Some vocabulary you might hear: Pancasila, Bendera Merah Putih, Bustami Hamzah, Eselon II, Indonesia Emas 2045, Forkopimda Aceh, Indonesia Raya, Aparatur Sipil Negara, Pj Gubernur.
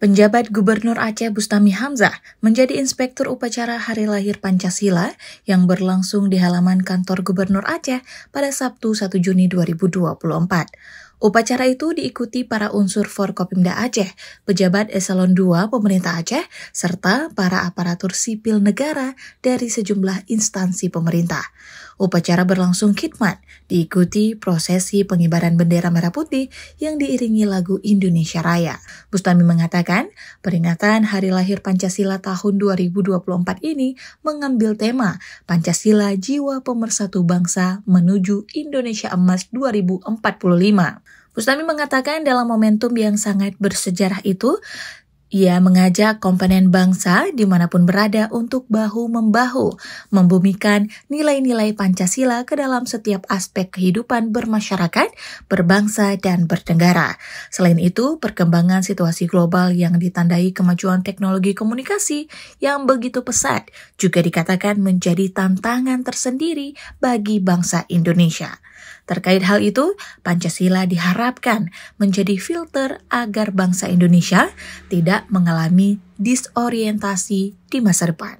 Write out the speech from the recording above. Penjabat Gubernur Aceh Bustami Hamzah menjadi inspektur upacara Hari Lahir Pancasila yang berlangsung di halaman kantor Gubernur Aceh pada Sabtu 1 Juni 2024. Upacara itu diikuti para unsur Forkopimda Aceh, pejabat eselon 2 pemerintah Aceh, serta para aparatur sipil negara dari sejumlah instansi pemerintah. Upacara berlangsung khidmat, diikuti prosesi pengibaran bendera merah putih yang diiringi lagu Indonesia Raya. Bustami mengatakan, peringatan Hari Lahir Pancasila tahun 2024 ini mengambil tema Pancasila Jiwa Pemersatu Bangsa menuju Indonesia Emas 2045. Bustami mengatakan dalam momentum yang sangat bersejarah itu, ia mengajak komponen bangsa dimanapun berada untuk bahu-membahu, membumikan nilai-nilai Pancasila ke dalam setiap aspek kehidupan bermasyarakat, berbangsa, dan bernegara. Selain itu, perkembangan situasi global yang ditandai kemajuan teknologi komunikasi yang begitu pesat juga dikatakan menjadi tantangan tersendiri bagi bangsa Indonesia. Terkait hal itu, Pancasila diharapkan menjadi filter agar bangsa Indonesia tidak mengalami disorientasi di masa depan.